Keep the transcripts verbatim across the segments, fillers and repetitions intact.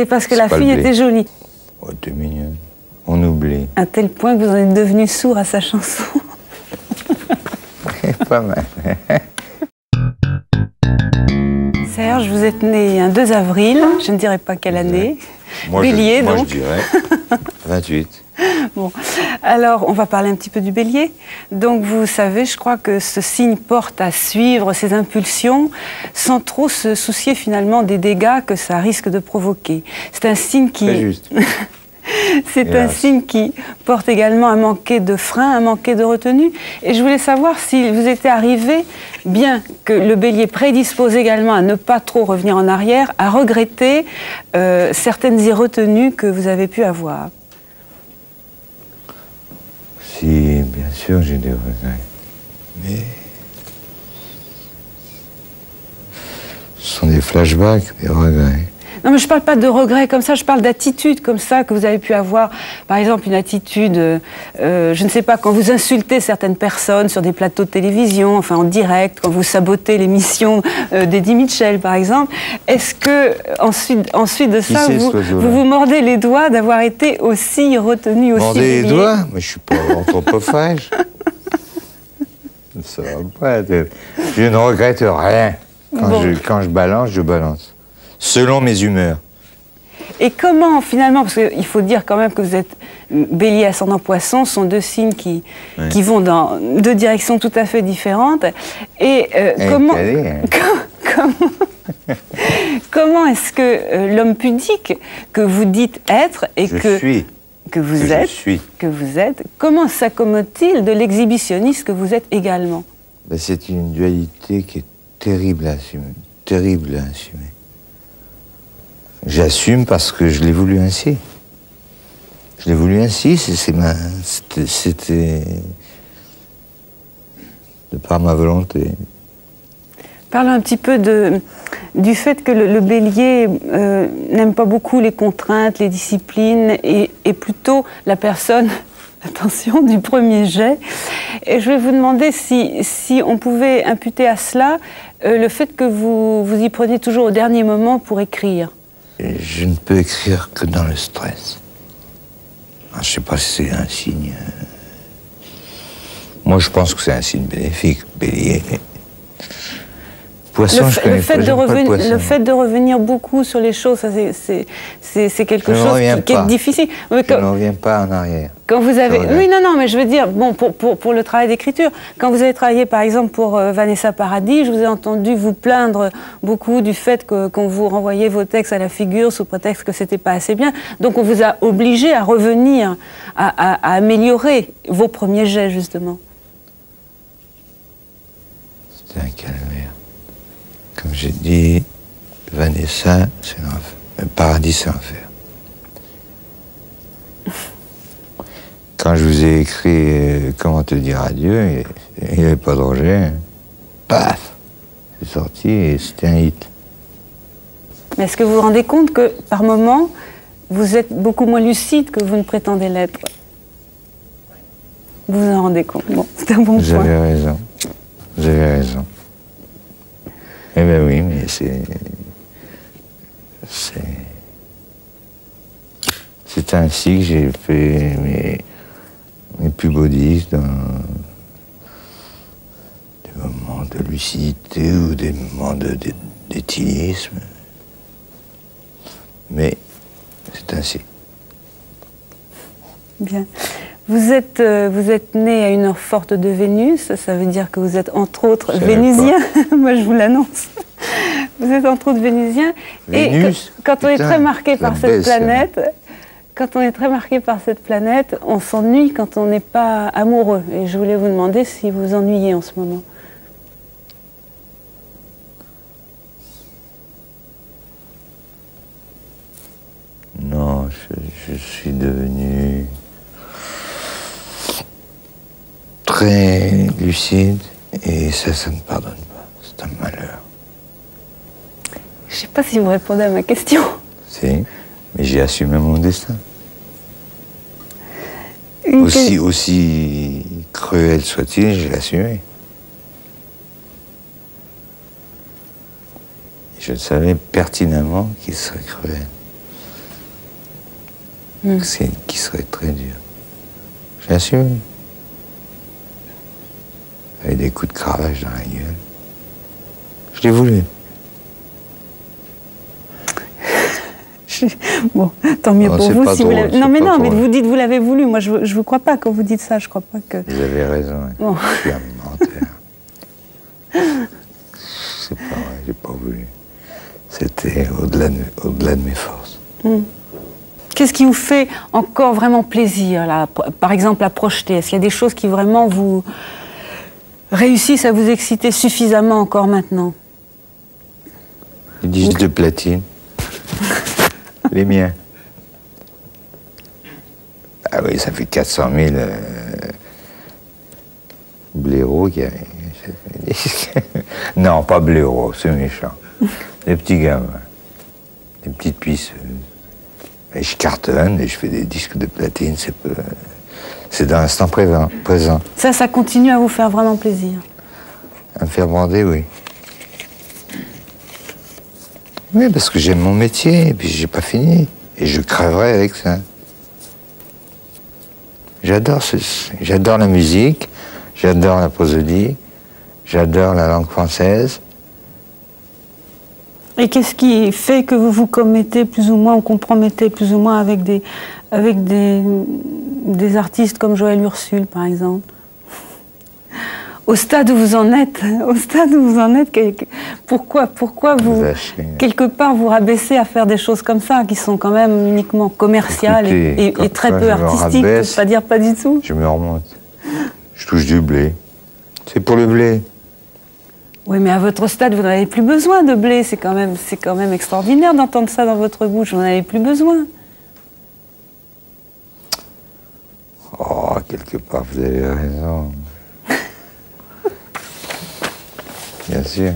C'est parce que la fille était jolie. Oh, t'es mignonne. On oublie. À tel point que vous en êtes devenu sourd à sa chanson. Pas mal. Serge, vous êtes né un deux avril, je ne dirais pas quelle année. Moi, bélier, je, moi donc. Je dirais vingt-huit. Bon, alors on va parler un petit peu du bélier. Donc vous savez, je crois que ce signe porte à suivre ses impulsions sans trop se soucier finalement des dégâts que ça risque de provoquer. C'est un signe qui... C'est juste. C'est un signe qui porte également à manquer de frein, à manquer de retenue. Et je voulais savoir s'il vous était arrivé, bien que le bélier prédispose également à ne pas trop revenir en arrière, à regretter euh, certaines irretenues que vous avez pu avoir. Si, bien sûr, j'ai des regrets. Mais... ce sont des flashbacks, des regrets. Non, mais je ne parle pas de regrets comme ça, je parle d'attitude comme ça que vous avez pu avoir. Par exemple, une attitude, euh, je ne sais pas, quand vous insultez certaines personnes sur des plateaux de télévision, enfin en direct, quand vous sabotez l'émission euh, d'Eddie Mitchell, par exemple. Est-ce que, ensuite, ensuite de ça, vous, vous vous mordez les doigts d'avoir été aussi retenu, aussi... Mordez les doigts? Mais je ne suis pas anthropophage. Ça va pas être... Je ne regrette rien. Quand, bon. je, quand je balance, je balance. Selon mes humeurs. Et comment, finalement, parce qu'il faut dire quand même que vous êtes bélier, ascendant, poisson, sont deux signes qui, oui. qui vont dans deux directions tout à fait différentes. Et euh, hey, comment... Comment, comment est-ce que euh, l'homme pudique que vous dites être et je que, suis. que vous que êtes, je suis. que vous êtes, comment s'accommode-t-il de l'exhibitionniste que vous êtes également? Ben, c'est une dualité qui est terrible à assumer. Terrible à assumer. J'assume parce que je l'ai voulu ainsi. Je l'ai voulu ainsi, c'était de par ma volonté. Parlons un petit peu de, du fait que le, le bélier euh, n'aime pas beaucoup les contraintes, les disciplines, et, et plutôt la personne, attention, du premier jet. Et je vais vous demander si, si on pouvait imputer à cela euh, le fait que vous, vous y preniez toujours au dernier moment pour écrire. Je ne peux écrire que dans le stress. Alors, je ne sais pas si c'est un signe... Moi, je pense que c'est un signe bénéfique, bélier. Poisson, le je connais le fait pas, de pas le poisson. Le fait de revenir beaucoup sur les choses, c'est quelque je chose qui, qui est difficile. Mais je ne reviens pas en arrière. Quand vous avez... Oui, non, non, mais je veux dire, bon, pour, pour, pour le travail d'écriture, quand vous avez travaillé, par exemple, pour euh, Vanessa Paradis, je vous ai entendu vous plaindre beaucoup du fait que qu'on vous renvoyait vos textes à la figure sous prétexte que c'était pas assez bien. Donc on vous a obligé à revenir, à, à, à améliorer vos premiers jets, justement. C'était un calvaire. Comme j'ai dit, Vanessa, c'est l'enfer. Le paradis, c'est l'enfer. Quand je vous ai écrit euh, « Comment te dire adieu », il n'y avait pas de rejet. Paf, c'est sorti et c'était un hit. Mais est-ce que vous vous rendez compte que, par moments, vous êtes beaucoup moins lucide que vous ne prétendez l'être? Vous vous en rendez compte? Bon, c'est un bon point. Vous avez raison. Vous avez raison. Eh bien oui, mais c'est... C'est... C'est ainsi que j'ai fait mes... mes plus beaux disques dans des moments de lucidité ou des moments d'éthylisme. Mais c'est ainsi. Bien. Vous êtes, euh, vous êtes né à une heure forte de Vénus, ça veut dire que vous êtes entre autres vénusien. Moi je vous l'annonce. Vous êtes entre autres vénusien. Vénus, et quand, quand on putain, est très marqué par cette planète... Hein. Quand on est très marqué par cette planète, on s'ennuie quand on n'est pas amoureux. Et je voulais vous demander si vous vous ennuyez en ce moment. Non, je, je suis devenu très lucide et ça, ça ne pardonne pas. C'est un malheur. Je ne sais pas si vous répondez à ma question. Si. Mais j'ai assumé mon destin. Okay. Aussi, aussi cruel soit-il, je l'ai assumé. Je savais pertinemment qu'il serait cruel. mmh. qui serait très dur. J'ai assumé. Avec des coups de cravache dans la gueule. Je l'ai voulu. Bon, tant mieux non, pour vous. Si drôle, vous non, mais non, mais vous dites vous l'avez voulu. Moi, je ne vous crois pas quand vous dites ça. Je crois pas que. Vous avez raison. Bon. Je suis un menteur. C'est pas vrai, j'ai pas voulu. C'était au-delà de, au-delà de mes forces. Mm. Qu'est-ce qui vous fait encore vraiment plaisir, là, par exemple, à projeter? Est-ce qu'il y a des choses qui vraiment vous réussissent à vous exciter suffisamment encore maintenant? Les disques de platine. Les miens. Ah oui, ça fait quatre cent mille euh, blaireaux qui avaient... Non, pas blaireaux, c'est méchant. Des petits gamins, des petites puisseuses. Et je cartonne et je fais des disques de platine, c'est peu... c'est dans l'instant présent. Ça, ça continue à vous faire vraiment plaisir? À me faire bander, oui. Oui, parce que j'aime mon métier, et puis j'ai pas fini. Et je crèverai avec ça. J'adore ce... j'adore la musique, j'adore la prosodie, j'adore la langue française. Et qu'est-ce qui fait que vous vous commettez plus ou moins, ou compromettez plus ou moins avec des, avec des, des artistes comme Joëlle Ursull, par exemple? Au stade où vous en êtes, au stade où vous en êtes, pourquoi, pourquoi vous, quelque part, vous rabaissez à faire des choses comme ça, qui sont quand même uniquement commerciales? Écoutez, et, et, et très peu artistiques, pour pas dire pas du tout. Je me remonte. Je touche du blé. C'est pour le blé. Oui, mais à votre stade, vous n'en avez plus besoin de blé. C'est quand même, c'est quand même extraordinaire d'entendre ça dans votre bouche. Vous n'en avez plus besoin. Oh, quelque part, vous avez raison. Bien sûr.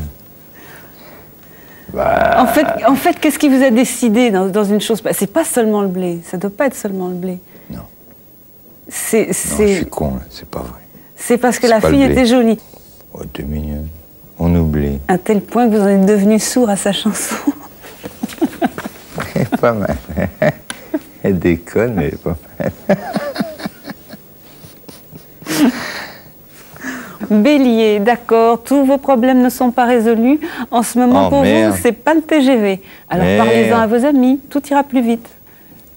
Bah... En fait, en fait qu'est-ce qui vous a décidé dans, dans une chose? C'est pas seulement le blé, ça doit pas être seulement le blé. Non. C'est... Je suis con, c'est pas vrai. C'est parce que la fille était jolie. Oh, t'es mignonne. On oublie. À tel point que vous en êtes devenu sourd à sa chanson. Pas mal. Elle déconne, mais pas mal. Bélier, d'accord, tous vos problèmes ne sont pas résolus. En ce moment, oh, pour merde. vous, c'est pas le T G V. Alors parlez-en à vos amis, tout ira plus vite.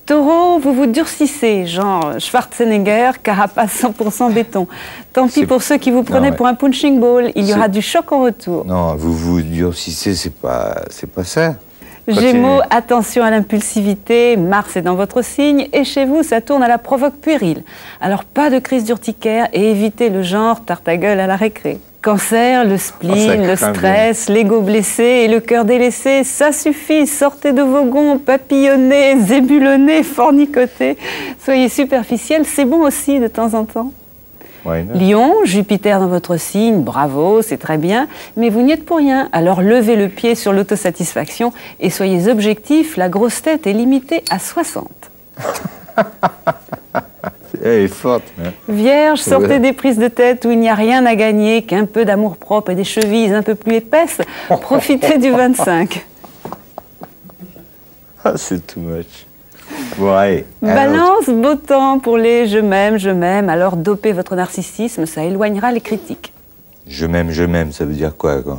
Taureau, vous vous durcissez, genre Schwarzenegger, carapace cent pour cent béton. Tant pis pour ceux qui vous prenaient non, mais... pour un punching ball, il y aura du choc en retour. Non, vous vous durcissez, c'est pas, c'est pas ça. Gémeaux, attention à l'impulsivité, Mars est dans votre signe, et chez vous, ça tourne à la provoque puérile. Alors, pas de crise d'urticaire, et évitez le genre tarte à gueule à la récré. Cancer, le spleen, oh, le stress, l'ego blessé et le cœur délaissé, ça suffit, sortez de vos gonds, papillonnez, zébulonnez, fornicotez, soyez superficiels, c'est bon aussi de temps en temps. Lion, Jupiter dans votre signe, bravo, c'est très bien, mais vous n'y êtes pour rien. Alors levez le pied sur l'autosatisfaction et soyez objectifs, la grosse tête est limitée à soixante. Elle est forte. Hein. Vierge, sortez ouais. des prises de tête où il n'y a rien à gagner qu'un peu d'amour-propre et des chevilles un peu plus épaisses. Profitez du vingt-cinq. Ah, c'est too much. Ouais. Balance, beau temps pour les « je m'aime, je m'aime », alors dopez votre narcissisme, ça éloignera les critiques. « Je m'aime, je m'aime », ça veut dire quoi quand...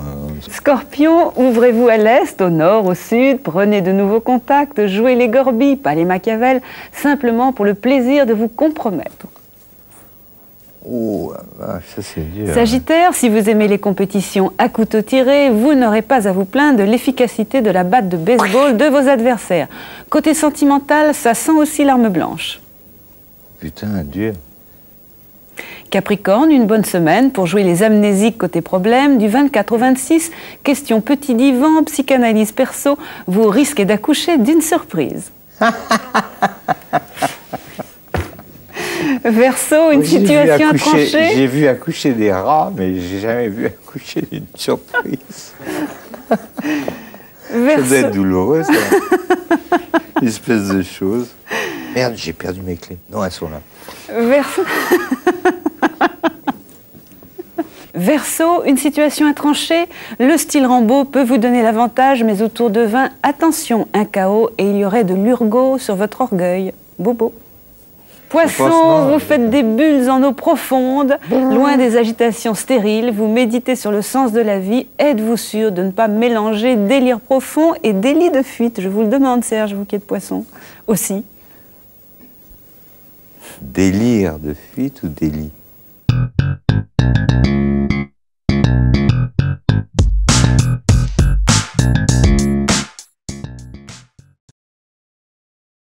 Scorpion, ouvrez-vous à l'est, au nord, au sud, prenez de nouveaux contacts, jouez les Gorbis, pas les Machiavel, simplement pour le plaisir de vous compromettre. Oh, ça c'est dur. Sagittaire, si vous aimez les compétitions à couteau tiré, vous n'aurez pas à vous plaindre de l'efficacité de la batte de baseball de vos adversaires. Côté sentimental, ça sent aussi l'arme blanche. Putain, dur. Capricorne, une bonne semaine pour jouer les amnésiques côté problème, du vingt-quatre au vingt-six, question petit divan, psychanalyse perso, vous risquez d'accoucher d'une surprise. Verseau, une situation tranchée. J'ai vu accoucher des rats, mais j'ai jamais vu accoucher d'une surprise. Verseau. Ça doit être douloureux, ça. Une espèce de chose. Merde, j'ai perdu mes clés. Non, elles sont là. Verseau. Verseau, une situation à trancher. Le style Rambo peut vous donner l'avantage, mais autour de vingt, attention, un chaos et il y aurait de l'urgot sur votre orgueil. Bobo. Poissons, vous faites des bulles en eau profonde, loin des agitations stériles, vous méditez sur le sens de la vie. Êtes-vous sûr de ne pas mélanger délire profond et délit de fuite? Je vous le demande, Serge, vous qui êtes poisson aussi. Délire de fuite ou délit?